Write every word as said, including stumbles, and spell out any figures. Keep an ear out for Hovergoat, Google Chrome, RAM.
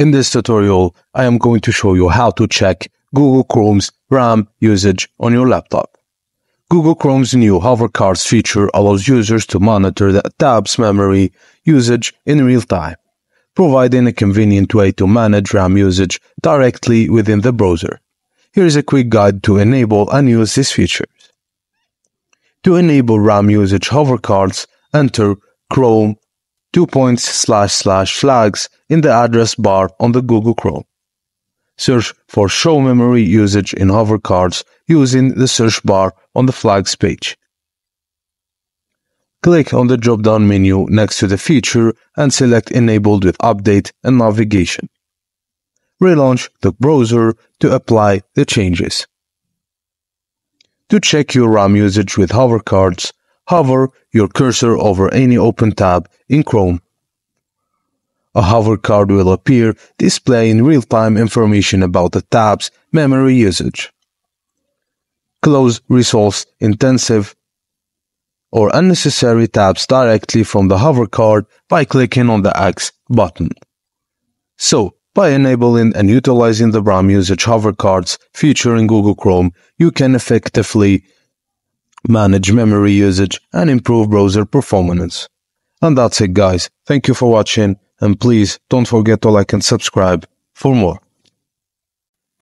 In this tutorial, I am going to show you how to check Google Chrome's RAM usage on your laptop. Google Chrome's new hovercarts feature allows users to monitor the tab's memory usage in real time, providing a convenient way to manage RAM usage directly within the browser. Here is a quick guide to enable and use these features. To enable RAM usage hovercarts, enter Chrome two points slash slash flags in the address bar on the Google Chrome. Search for Show Memory Usage in Hovercarts using the search bar on the Flags page. Click on the drop-down menu next to the feature and select Enabled with Update and Navigation. Relaunch the browser to apply the changes. To check your RAM usage with Hovercarts, hover your cursor over any open tab in Chrome. A hovercart will appear, displaying real-time information about the tab's memory usage. Close resource-intensive or unnecessary tabs directly from the hovercart by clicking on the X button. So, by enabling and utilizing the RAM usage hovercarts feature in Google Chrome, you can effectively manage memory usage and improve browser performance. And that's it, guys. Thank you for watching, and please don't forget to like and subscribe for more.